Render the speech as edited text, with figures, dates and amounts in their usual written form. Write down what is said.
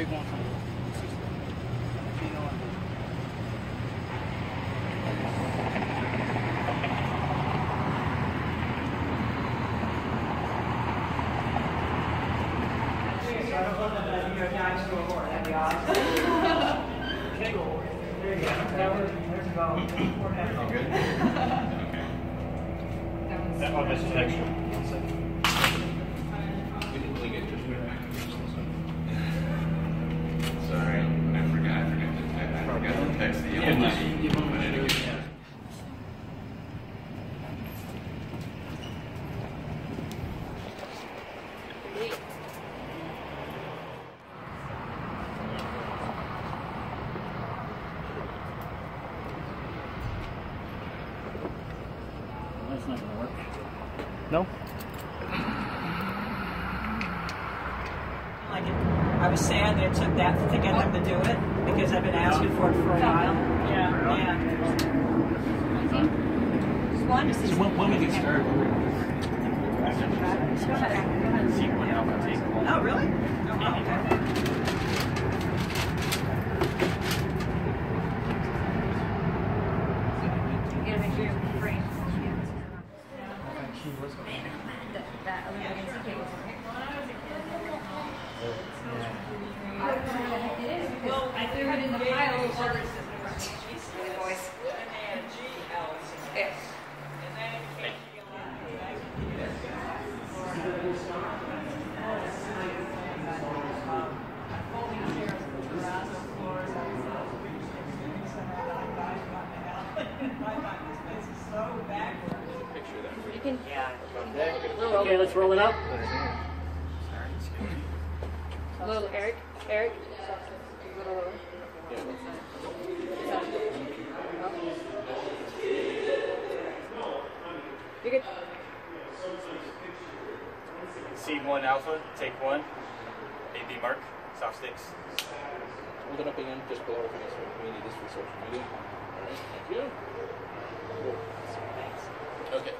big one from the Chino and Seriously, I don't want them to be a dinosaur horn, that'd be awesome. Kegel. There you go. That was, there's a bone. That's good. That one is an extra. One second. That's not going to work. No? Like it, I was sad that it took that to get them to do it because I've been asking for it for a while. Yeah. When we get started, oh, really? Oh, okay. Well, I threw it in the pile of orders. Okay, let's roll it up. Hello, Eric. Eric. You can C one alpha, take one. AB mark, soft sticks. Hold it up again, just below our face. We need this for social media. All right, thank you. Cool. Okay.